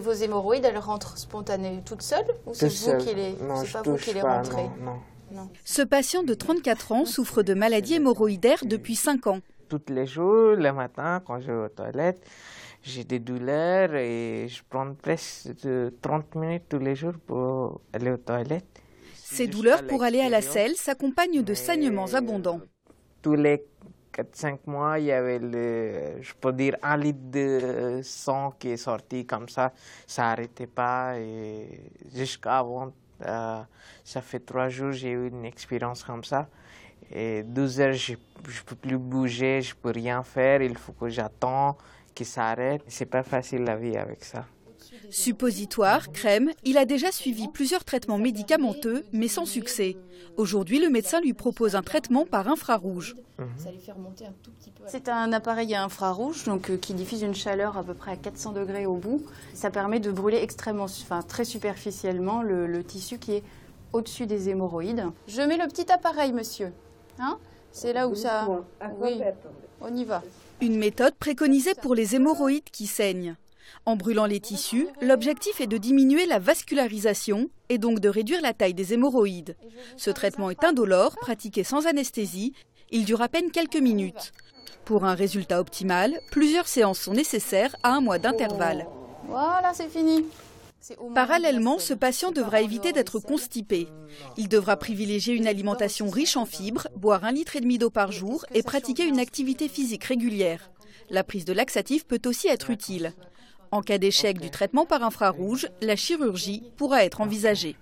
Et vos hémorroïdes, elles rentrent spontanément toutes seules ou c'est vous qui les rentrez? Non. Ce patient de 34 ans souffre de maladies hémorroïdaires depuis 5 ans. Tous les jours, le matin, quand je vais aux toilettes, j'ai des douleurs et je prends presque 30 minutes tous les jours pour aller aux toilettes. Ces douleurs pour aller à la selle s'accompagnent de saignements abondants. Tous les 4-5 mois, il y avait, je peux dire, 1 litre de sang qui est sorti comme ça n'arrêtait pas. Jusqu'à avant, ça fait 3 jours, j'ai eu une expérience comme ça. Et 12 heures, je ne peux plus bouger, je ne peux rien faire, il faut que j'attende qu'il s'arrête. Ce n'est pas facile la vie avec ça. Suppositoire, crème, il a déjà suivi plusieurs traitements médicamenteux, mais sans succès. Aujourd'hui, le médecin lui propose un traitement par infrarouge. C'est un appareil à infrarouge donc, qui diffuse une chaleur à peu près à 400 degrés au bout. Ça permet de brûler extrêmement, très superficiellement le tissu qui est au-dessus des hémorroïdes. Je mets le petit appareil, monsieur. Hein ? C'est là où ça... Oui, on y va. Une méthode préconisée pour les hémorroïdes qui saignent. En brûlant les tissus, l'objectif est de diminuer la vascularisation et donc de réduire la taille des hémorroïdes. Ce traitement est indolore, pratiqué sans anesthésie. Il dure à peine quelques minutes. Pour un résultat optimal, plusieurs séances sont nécessaires à 1 mois d'intervalle. Voilà, c'est fini. Parallèlement, ce patient devra éviter d'être constipé. Il devra privilégier une alimentation riche en fibres, boire 1,5 litre d'eau par jour et pratiquer une activité physique régulière. La prise de laxatifs peut aussi être utile. En cas d'échec du traitement par infrarouge, la chirurgie pourra être envisagée.